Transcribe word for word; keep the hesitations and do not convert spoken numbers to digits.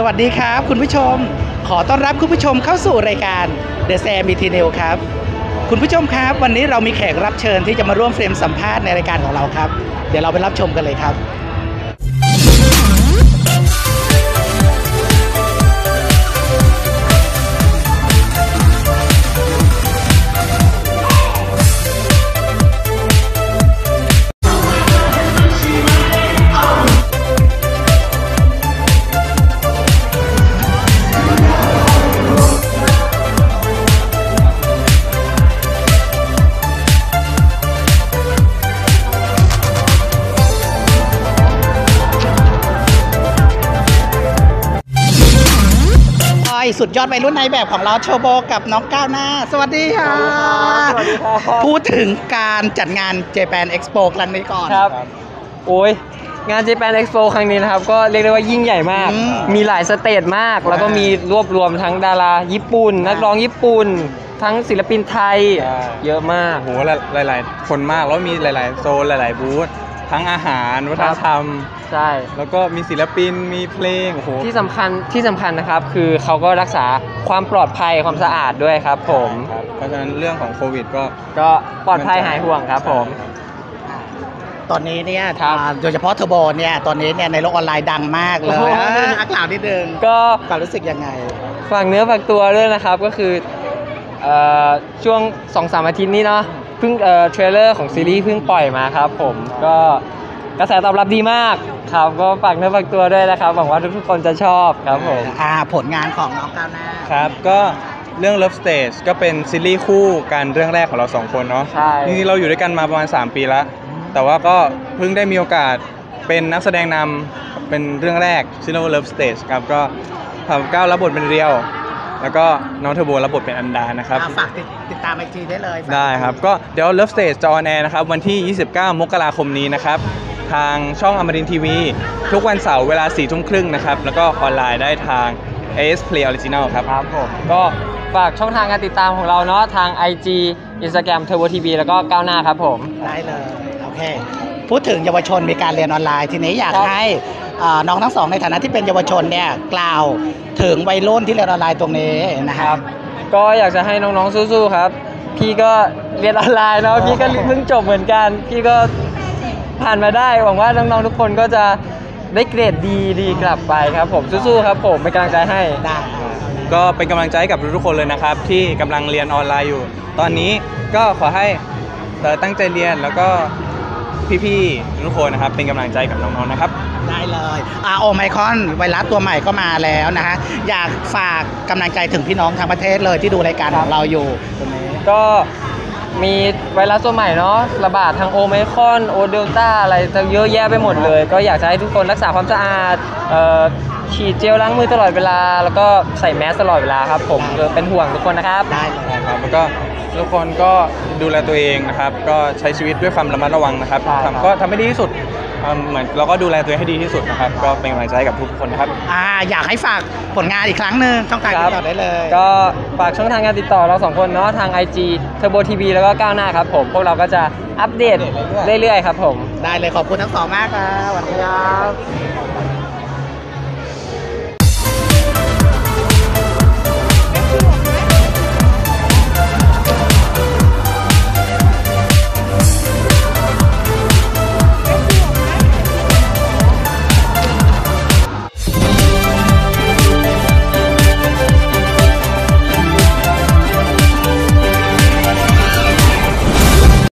สวัสดีครับคุณผู้ชมขอต้อนรับคุณผู้ชมเข้าสู่รายการ The แซม อี ที นิวส์ ครับคุณผู้ชมครับวันนี้เรามีแขกรับเชิญที่จะมาร่วมเฟรมสัมภาษณ์ในรายการของเราครับเดี๋ยวเราไปรับชมกันเลยครับสุดยอดวัยรุ่นในแบบของเราโชโบกับน้องก้าวหน้าสวัสดีค่ะพูดถึงการจัดงาน Japan Expo ครั้งนี้ก่อนครับโอ้ยงาน Japan Expo ครั้งนี้นะครับก็เรียกได้ว่ายิ่งใหญ่มากมีหลายสเตจมากแล้วก็มีรวบรวมทั้งดาราญี่ปุ่นนักร้องญี่ปุ่นทั้งศิลปินไทยเยอะมากโหหลายๆคนมากแล้วมีหลายๆโซนหลายๆบูธทั้งอาหารวัฒนธรรมใช่แล้วก็มีศิลปินมีเพลงโอ้โหที่สำคัญที่สำคัญนะครับคือเขาก็รักษาความปลอดภัยความสะอาดด้วยครับผมเพราะฉะนั้นเรื่องของโควิดก็ก็ปลอดภัยหายห่วงครับผมตอนนี้เนี่ยโดยเฉพาะเทอร์โบเนี่ยตอนนี้เนี่ยในโลกออนไลน์ดังมากเลยอักข่าวนิดนึงก็ความรู้สึกยังไงฝากเนื้อฝากตัวด้วยนะครับก็คือช่วง สองสาม อาทิตย์นี้เนาะเพิ่งเอ่อเทรลเลอร์ของซีรีส์เพิ่งปล่อยมาครับผมก็กระแสตอบรับดีมากครับก็ฝากเนื้อฝากตัวด้วยนะครับหวังว่าทุกๆคนจะชอบครับผมอ่าผลงานของน้องก้าวหน้าครับก็เรื่อง Love Stage ก็เป็นซีรีส์คู่กันเรื่องแรกของเราสองคนเนาะใช่จริงๆเราอยู่ด้วยกันมาประมาณสามปีแล้วแต่ว่าก็เพิ่งได้มีโอกาสเป็นนักแสดงนำเป็นเรื่องแรกชื่อว่า Love Stage ครับก็ผมก้าวรับบทเป็นเรียวแล้วก็น้องเทอร์โบรับบทเป็นอันดานะครับฝากติดตามไอจีได้เลยได้ครับก็เดี๋ยว Love Stage จะออนแอร์นะครับวันที่ยี่สิบเก้ามกราคมนี้นะครับทางช่องอมรินทร์ทีวีทุกวันเสาร์เวลาสี่ทุ่มครึ่งนะครับแล้วก็ออนไลน์ได้ทาง เอ ไอ เอส Play Original ครับครับผมก็ฝากช่องทางการติดตามของเราเนาะทาง ไอ จี Instagram Turbo ที วี แล้วก็ก้าวหน้าครับผมได้เลยโอเคพูดถึงเยาวชนมีการเรียนออนไลน์ทีนี้อยากให้น้องทั้งสองในฐานะที่เป็นเยาวชนเนี่ยกล่าวถึงวัยรุ่นที่เรียนออนไลน์ตรงนี้นะครับก็อยากจะให้น้องๆสู้ๆครับพี่ก็เรียนออนไลน์เนาะพี่ก็เพิ่งจบเหมือนกันพี่ก็ผ่านมาได้หวังว่าน้องๆทุกคนก็จะได้เกรดดีดีกลับไปครับผมสู้ๆครับผมเป็นกำลังใจให้ก็เป็นกำลังใจกับทุกๆคนเลยนะครับที่กำลังเรียนออนไลน์อยู่ตอนนี้ก็ขอให้ตั้งใจเรียนแล้วก็พี่ๆทุกคนนะครับเป็นกำลังใจกับน้องๆนะครับได้เลยอ่าโอไมครอนไวรัสตัวใหม่ก็มาแล้วนะฮะอยากฝากกำลังใจถึงพี่น้องทางประเทศเลยที่ดูรายการของเราอยู่ตรงนี้ก็มีไวรัสตัวใหม่เนาะระบาดทางโอไมครอนโอเดลต้าอะไรเยอะแยะไปหมดเลยก็อยากจะให้ทุกคนรักษาความสะอาดฉีดเจลล้างมือตลอดเวลาแล้วก็ใส่แมสตลอดเวลาครับผมเป็นห่วงทุกคนนะครับได้เลยครับแล้วก็ทุกคนก็ดูแลตัวเองนะครับก็ใช้ชีวิตด้วยความระมัดระวังนะครับก็ทำให้ดีที่สุดเหมือนเราก็ดูแลตัวเองให้ดีที่สุดนะครับก็เป็นกำลังใจกับทุกคนนะครับอ่าอยากให้ฝากผลงานอีกครั้งหนึ่งช่องทางติดต่อได้เลยก็ฝากช่องทางการติดต่อเราสองคนเนาะทาง ไอ จี Turbo ที วี แล้วก็ก้าวหน้าครับผมพวกเราก็จะอัปเดตเรื่อยๆครับผมได้เลยขอบคุณทั้งสองมากครับสวัสดีครับ